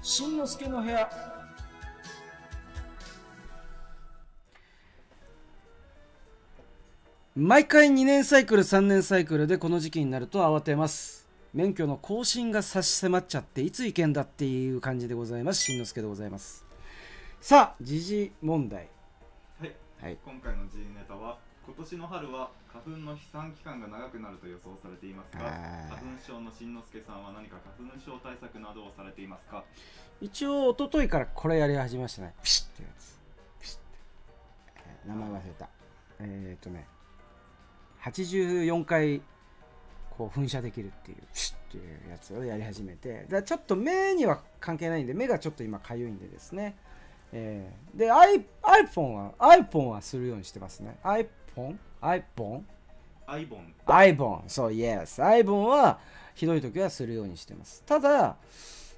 しんのすけの部屋。毎回2年サイクル3年サイクルでこの時期になると慌てます。免許の更新が差し迫っちゃって、いつ行けんだっていう感じでございます。しんのすけでございます。さあ、時事問題。はい、今回の時事ネタは、今年の春は花粉の飛散期間が長くなると予想されていますが、花粉症のしんのすけさんは何か花粉症対策などをされていますか？一応一昨日からこれやり始めましたね。ピシッってやつ。ピシッって、名前忘れた。84回こう噴射できるっていうピシッっていうやつをやり始めて、ちょっと目には関係ないんで、目がちょっと今かゆいんでですね。で iPhone はするようにしてますね。iPhone そう、Yes、iPhone はひどい時はするようにしてます。ただ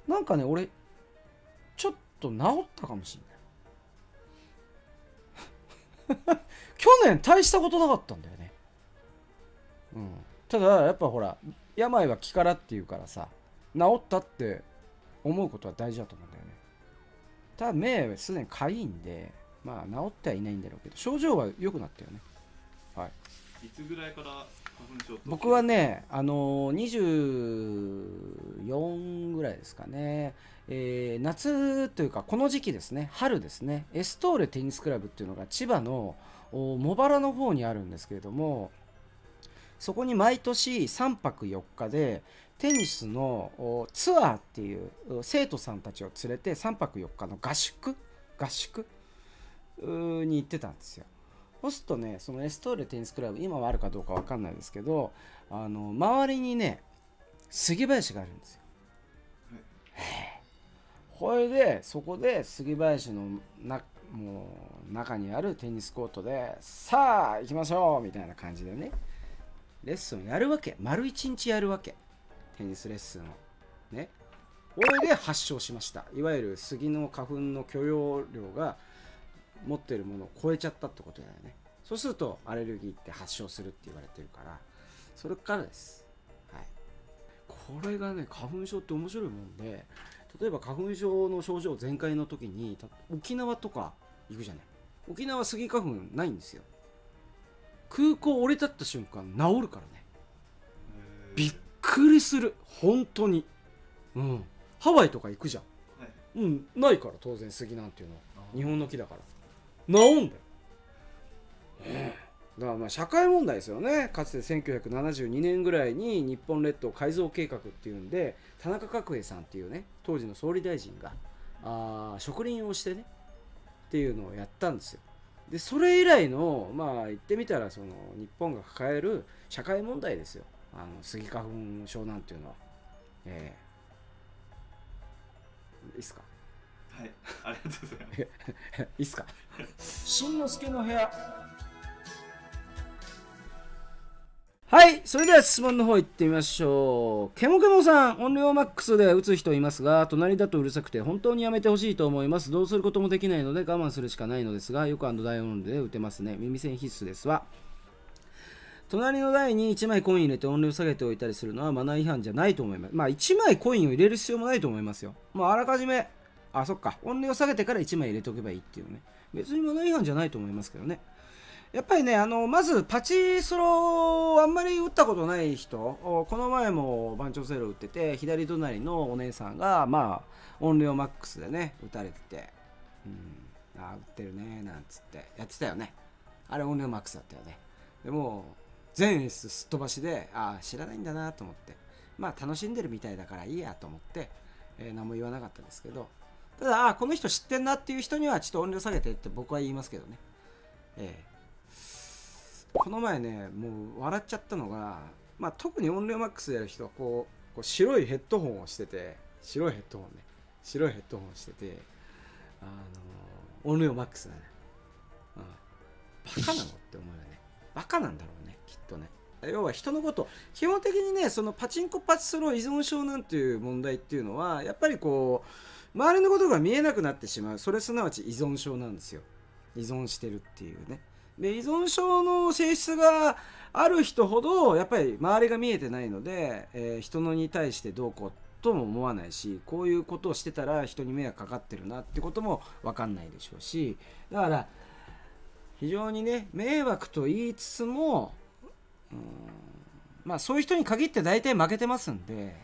なんかね、俺ちょっと治ったかもしれない去年大したことなかったんだよね、うん、ただやっぱほら、病は気からっていうからさ、治ったって思うことは大事だと思うんだよね。ただ目はすでにかゆいんで、まあ治ってはいないんだろうけど、症状は良くなったよね。はい。いつぐらいから花粉症？僕はね、24ぐらいですかね。夏というかこの時期ですね、春ですね。エストーレテニスクラブっていうのが千葉の茂原の方にあるんですけれども、そこに毎年3泊4日でテニスのツアーっていう生徒さんたちを連れて3泊4日の合宿に行ってたんですよ。そうするとね、そのエストーレテニスクラブ、今はあるかどうか分かんないですけど、周りにね杉林があるんですよ。これでそこで杉林の中にあるテニスコートで、さあ行きましょうみたいな感じでね、レッスンやるわけ。丸一日やるわけ、テニスレッスンをね。これで発症しました。いわゆる杉の花粉の許容量が持ってるものを超えちゃったってことだよね。そうするとアレルギーって発症するって言われてるから、それからです。はい。これがね、花粉症って面白いもんで、例えば花粉症の症状全開の時に沖縄とか行くじゃない。沖縄杉花粉ないんですよ。空港降り立った瞬間治るからね。びっくりする、本当に。うん。ハワイとか行くじゃん。はい、うん、ないから当然杉なんていうのは日本の木だから治んだよ。だからまあ社会問題ですよね。かつて1972年ぐらいに日本列島改造計画っていうんで、田中角栄さんっていうね、当時の総理大臣が植林をしてねっていうのをやったんですよ。でそれ以来の、まあ言ってみたらその日本が抱える社会問題ですよ、杉花粉症なんていうのは。いいっすか？はい、ありがとうございます。いいっすか？しんのすけの部屋。はい、それでは質問の方行ってみましょう。ケモケモさん、音量マックスで打つ人いますが、隣だとうるさくて本当にやめてほしいと思います。どうすることもできないので我慢するしかないのですが、よく大音量で打てますね。耳栓必須ですわ。隣の台に1枚コイン入れて音量下げておいたりするのはマナー違反じゃないと思います。まあ1枚コインを入れる必要もないと思いますよ。まああらかじめ、あ、そっか、音量下げてから1枚入れておけばいいっていうね。別にマナー違反じゃないと思いますけどね。やっぱりね、まずパチスロをあんまり打ったことない人、この前も番長セロ打ってて、左隣のお姉さんが、まあ音量マックスでね、打たれてて、うん、あ、打ってるね、なんつってやってたよね。あれ音量マックスだったよね。でも全演出すっ飛ばしで、ああ知らないんだなと思って、まあ楽しんでるみたいだからいいやと思って、何も言わなかったですけど、ただ、あ、この人知ってんなっていう人にはちょっと音量下げてって僕は言いますけどね。この前ね、もう笑っちゃったのが、まあ、特に音量マックスでやる人はこう白いヘッドホンをしてて、白いヘッドホンね、白いヘッドホンをしてて、音量マックスだね、うん、バカなのって思うよね。バカなんだろうね、きっとね。要は人のこと、基本的にね、そのパチンコパチスロ依存症なんていう問題っていうのは、やっぱりこう周りのことが見えなくなってしまう、それすなわち依存症なんですよ。依存してるっていうね。で、依存症の性質がある人ほどやっぱり周りが見えてないので、人のに対してどうこうとも思わないし、こういうことをしてたら人に迷惑かかってるなってことも分かんないでしょうし、だから非常にね、迷惑と言いつつも、まあそういう人に限って大体負けてますんで、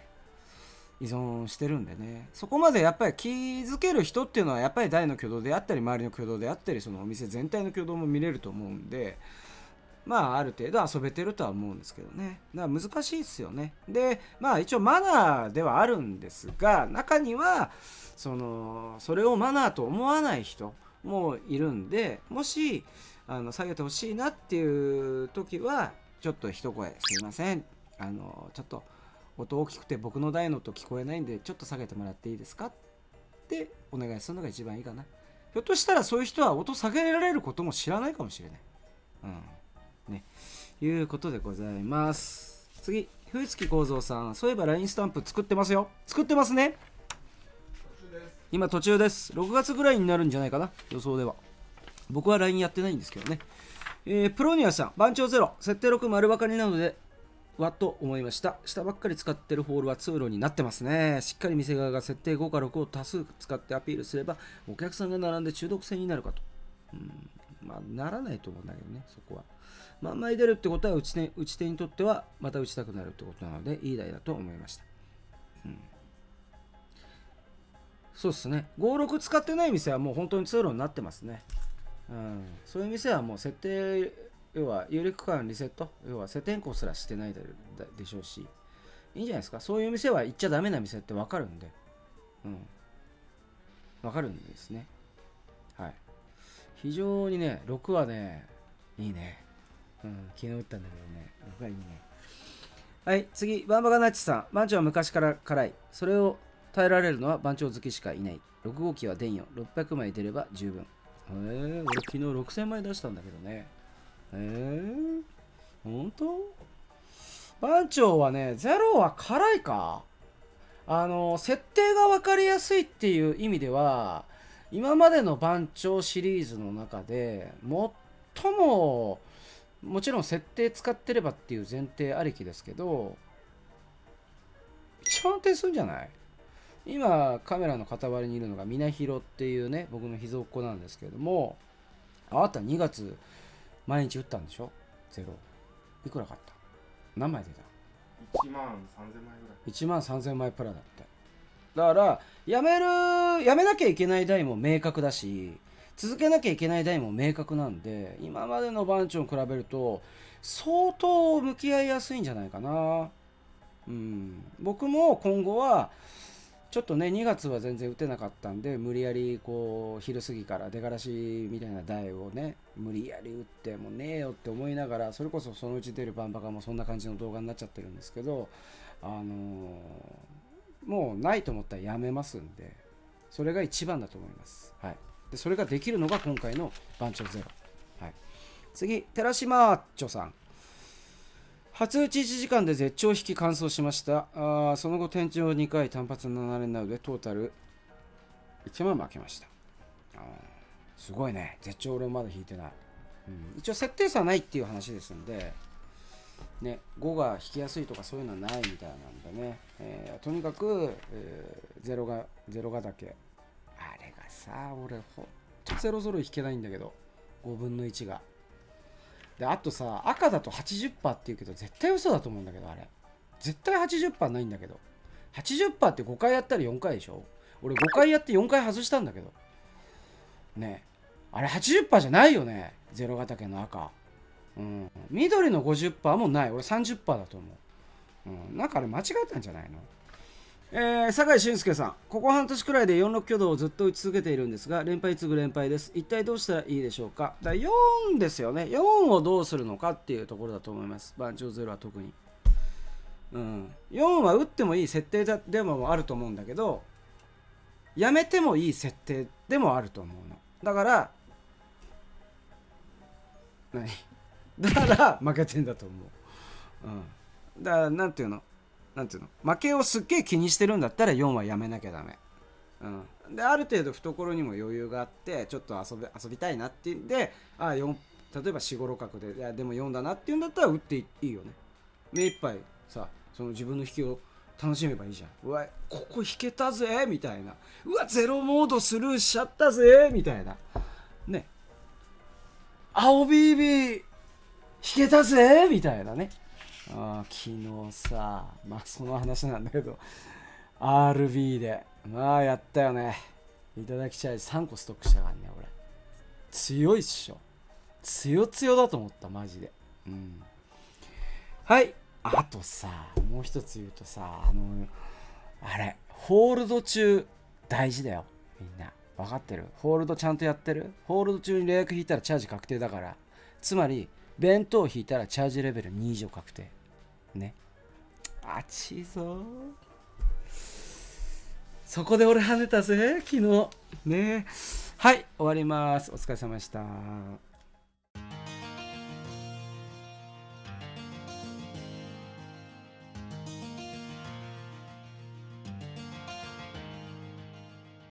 依存してるんでね、そこまでやっぱり気づける人っていうのはやっぱり大の挙動であったり周りの挙動であったり、そのお店全体の挙動も見れると思うんで、まあある程度遊べてるとは思うんですけどね。だから難しいですよね。で、まあ一応マナーではあるんですが、中にはそれをマナーと思わない人もいるんで、もし下げてほしいなっていう時はちょっと一声「すいません、ちょっと音大きくて僕の大の音聞こえないんでちょっと下げてもらっていいですか?」ってお願いするのが一番いいかな。ひょっとしたらそういう人は音下げられることも知らないかもしれない。ね、いうことでございます。次、冬月構造さん、そういえば LINE スタンプ作ってますよ。作ってますね。今途中です。6月ぐらいになるんじゃないかな、予想では。僕は LINE やってないんですけどね。プロニアさん、番長ゼロ、設定6丸ばかりなので、わっと思いました。下ばっかり使ってるホールは通路になってますね。しっかり店側が設定5か6を多数使ってアピールすれば、お客さんが並んで中毒性になるかと。まあ、ならないと思うんだけどね、そこは。満枚出るってことは打ち手にとってはまた打ちたくなるってことなので、いい台だと思いました。そうっすね。56使ってない店はもう本当に通路になってますね。そういう店はもう設定、要は有利区間リセット、要は設定変更すらしてないでしょうし、いいんじゃないですか。そういう店は行っちゃダメな店って分かるんで、分かるんですね。はい。非常にね、6はね、いいね。昨日打ったんだけどね、6はいいね。はい、次、バンバガナッチさん。番長は昔から辛い。それを耐えられるのは番長好きしかいない。6号機は電よ。600枚出れば十分。俺昨日6000枚出したんだけどね。本当?番長はね、ゼロは辛いか。設定が分かりやすいっていう意味では、今までの番長シリーズの中で最も、もちろん設定使ってればっていう前提ありきですけど、一番安定するんじゃない?今カメラの傍りにいるのがみなひろっていうね、僕の秘蔵っ子なんですけども、あなた2月毎日打ったんでしょ、ゼロ。いくら買った?何枚出た?1万3000枚ぐらい。1万3000枚プラだって。だからやめなきゃいけない台も明確だし、続けなきゃいけない台も明確なんで、今までの番長に比べると相当向き合いやすいんじゃないかな。僕も今後はちょっとね、2月は全然打てなかったんで、無理やりこう昼過ぎから出がらしみたいな台をね、無理やり打ってもねえよって思いながら、それこそそのうち出るバンバカもそんな感じの動画になっちゃってるんですけど、もうないと思ったらやめますんで、それが一番だと思います。はい。で、それができるのが今回の番長ゼロ。はい。次、寺島アッチョさん。初打ち1時間で絶頂引き完走しました。その後、天井2回、単発7連なので、トータル1万負けました。すごいね。絶頂俺まだ引いてない。一応、設定差ないっていう話ですんで、ね、5が引きやすいとかそういうのはないみたいなんでね、とにかく、0がだけ、あれがさ、俺ほんと0ぞろい引けないんだけど、5分の1がで、あとさ、赤だと 80% っていうけど絶対嘘だと思うんだけど、あれ絶対 80% ないんだけど、 80% って5回やったら4回でしょ。俺5回やって4回外したんだけどね、あれ 80% じゃないよね、0がだけの赤。緑の 50% もない。俺 30% だと思う。なんかあれ間違えたんじゃないの?酒井俊介さん。ここ半年くらいで46挙動をずっと打ち続けているんですが、連敗次ぐ連敗です。一体どうしたらいいでしょうか?だから4ですよね。4をどうするのかっていうところだと思います。番長ゼロは特に。4は打ってもいい設定でもあると思うんだけど、やめてもいい設定でもあると思うの。だから、だから負けてんだと思う。だからなんていうの負けをすっげえ気にしてるんだったら4はやめなきゃダメ。で、ある程度懐にも余裕があって、ちょっと遊びたいなっていうんで、4、例えば456角で、いやでも4だなっていうんだったら打っていいよね。目いっぱいさ、その自分の引きを楽しめばいいじゃん。うわ、ここ弾けたぜみたいな。うわ、ゼロモードスルーしちゃったぜみたいな。ね。青ビービー弾けたぜみたいなね。あ、昨日さ、まあその話なんだけど、RB で、まあやったよね。いただきチャージ3個ストックしたからね、俺。強いっしょ。強だと思った、マジで。うん。はい。あとさ、もう一つ言うとさ、あれ、ホールド中、大事だよ。みんな。分かってる？ホールドちゃんとやってる？ホールド中にレイク引いたらチャージ確定だから。つまり、弁当を引いたらチャージレベル2以上確定。ね。あちいぞ。そこで俺跳ねたぜ、昨日。ね。はい、終わります。お疲れ様でした。